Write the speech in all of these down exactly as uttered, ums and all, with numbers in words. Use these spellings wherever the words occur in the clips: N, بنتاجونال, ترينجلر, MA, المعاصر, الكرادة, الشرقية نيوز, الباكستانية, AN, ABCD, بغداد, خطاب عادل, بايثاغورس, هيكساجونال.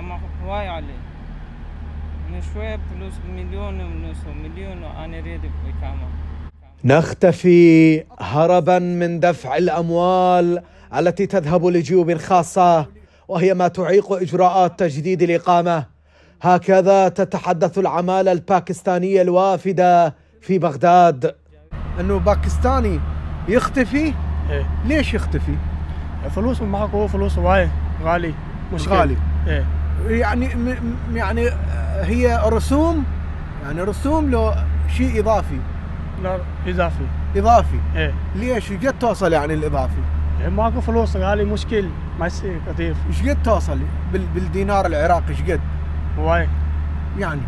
كما هواي عليه. من شوية فلوس مليون ونص ومليون وأنا أريد إقامة. نختفي هربا من دفع الأموال التي تذهب لجيوب خاصة وهي ما تعيق إجراءات تجديد الإقامة. هكذا تتحدث العمالة الباكستانية الوافدة في بغداد. أنه باكستاني يختفي؟ إيه. ليش يختفي؟ فلوسه معك هو فلوسه واي غالي. مش غالي. إيه. يعني يعني هي رسوم، يعني رسوم لو شيء إضافي. لا إضافي. إضافي. إيه. ليش؟ قد توصل يعني الإضافي؟ إيه معك فلوس غالي مشكل ما يصير كثير. إيش قد توصل بالدينار العراقي إيش قد؟ واي. يعني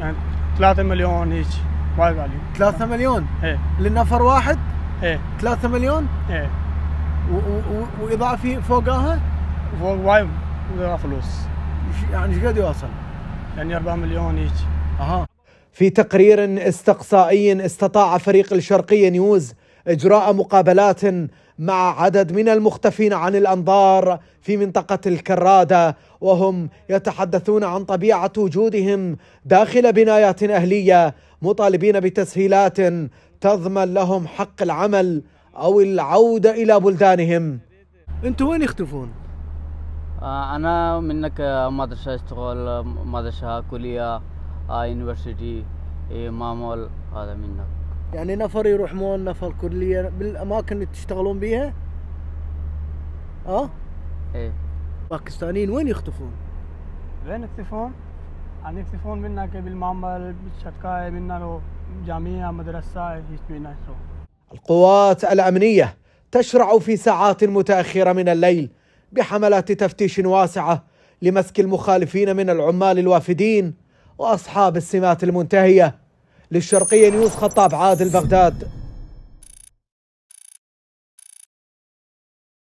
يعني ثلاثة مليون هيك. واي غالي. ثلاثة مليون؟ إيه. للنفر واحد؟ إيه. ثلاثة مليون؟ إيه. وإضافي فوقها؟ فوق واي فوقها فلوس. يعني ايش قد يوصل؟ يعني أربعة مليون هيك. أها. في تقرير استقصائي استطاع فريق الشرقية نيوز إجراء مقابلات مع عدد من المختفين عن الأنظار في منطقة الكرادة، وهم يتحدثون عن طبيعة وجودهم داخل بنايات أهلية، مطالبين بتسهيلات تضمن لهم حق العمل أو العودة إلى بلدانهم. أنتوا وين يختفون؟ أنا منك مدرسة أشتغل، مدرسة، كلية، يونيفرسيتي، معمل، هذا منك. يعني نفر يروح مول، نفر كلية، بالأماكن اللي تشتغلون بيها؟ أه؟ إيه. باكستانيين وين يختفون؟ وين يختفون؟ يعني يختفون منا بالمعمل، بالشكاية، منا جامعة، مدرسة، هيك منا. القوات الأمنية تشرع في ساعات متأخرة من الليل بحملات تفتيش واسعة لمسك المخالفين من العمال الوافدين وأصحاب السمات المنتهية. للشرقية نيوز، خطاب عادل، بغداد.